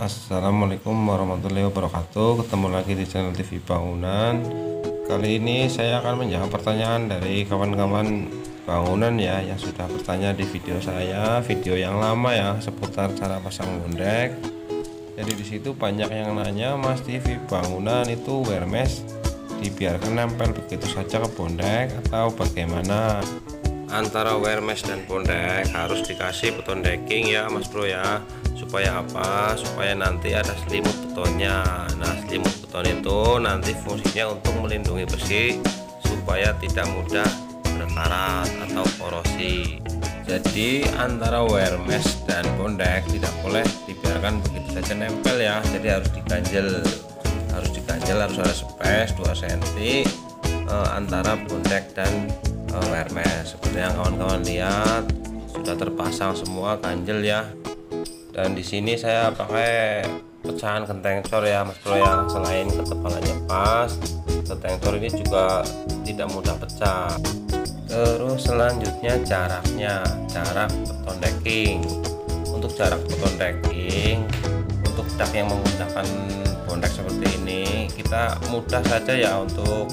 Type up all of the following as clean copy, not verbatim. Assalamualaikum warahmatullahi wabarakatuh. Ketemu lagi di channel TV Bangunan. Kali ini saya akan menjawab pertanyaan dari kawan-kawan bangunan ya, yang sudah bertanya di video saya, video yang lama ya, seputar cara pasang bondek. Jadi disitu banyak yang nanya, Mas TV Bangunan itu wiremesh dibiarkan nempel begitu saja ke bondek atau bagaimana? Antara wiremesh dan bondek harus dikasih beton decking ya Mas Bro ya. Supaya apa? Supaya nanti ada selimut betonnya. Nah, selimut beton itu nanti fungsinya untuk melindungi besi supaya tidak mudah berkarat atau korosi. Jadi antara wiremesh dan bondek tidak boleh dibiarkan begitu saja nempel ya. Jadi harus diganjel, harus ada space 2 cm antara bondek dan wiremesh. Seperti yang kawan-kawan lihat, sudah terpasang semua ganjel ya. Dan di sini saya pakai pecahan kenteng cor ya Mas Bro ya. Selain ketebalannya pas, kenteng cor ini juga tidak mudah pecah. Terus selanjutnya jaraknya, jarak beton decking. Untuk jarak beton decking untuk dak yang menggunakan bondek seperti ini, kita mudah saja ya untuk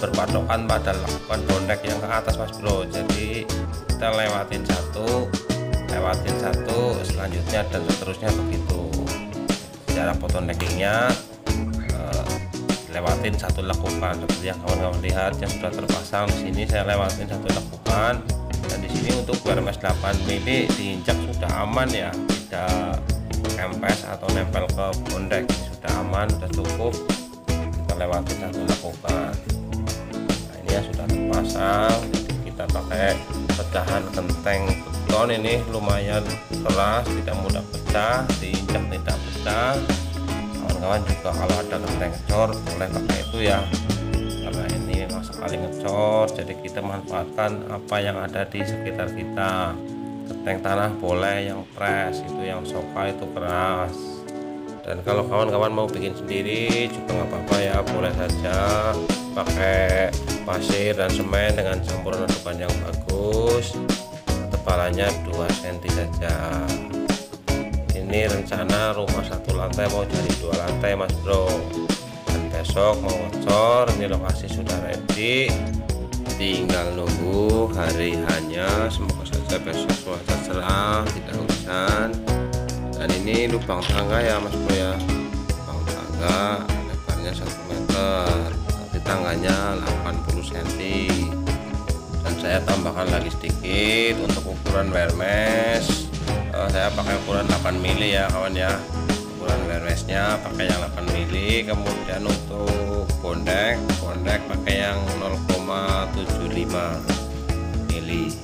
berpatokan pada lengkungan bondek yang ke atas Mas Bro. Jadi kita lewatin satu, selanjutnya dan seterusnya begitu. Jarak beton deckingnya lewatin satu lekukan seperti yang kawan-kawan lihat yang sudah terpasang. Di sini saya lewatin satu lekukan, dan di sini untuk wiremesh 8 mm diinjak sudah aman ya, tidak kempes atau nempel ke bondek, sudah aman, sudah cukup. Kita lewatin satu lekukan. Nah, ini ya sudah terpasang. Kita pakai pecahan kenteng beton ini, lumayan keras, tidak mudah pecah, diinjak tidak pecah. Kawan-kawan juga kalau ada kenteng cor boleh pakai itu ya, karena ini memang sekali ngecor, jadi kita manfaatkan apa yang ada di sekitar kita. Kenteng tanah boleh, yang press itu, yang soka itu keras. Dan kalau kawan-kawan mau bikin sendiri juga nggak apa-apa ya, boleh saja pakai pasir dan semen dengan campuran adukan yang bagus. Tebalannya 2 cm saja. Ini rencana rumah 1 lantai mau jadi 2 lantai Mas Bro. Dan besok mau ngecor, ini lokasi sudah ready, tinggal nunggu hari hanya. Semoga saja besok cuaca cerah, tidak hujan. Dan ini lubang tangga ya Mas Bro ya, lubang tangga lebarnya 1 meter, tangganya 80 cm. Dan saya tambahkan lagi sedikit untuk ukuran wiremesh. Saya pakai ukuran 8 mili ya kawan ya, ukuran wiremeshnya pakai yang 8 mili. Kemudian untuk bondek pakai yang 0,75 mili.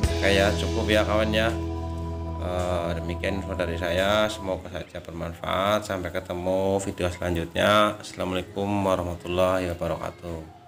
Oke ya, cukup ya kawan ya. Demikian info dari saya, semoga saja bermanfaat. Sampai ketemu video selanjutnya. Assalamualaikum warahmatullahi wabarakatuh.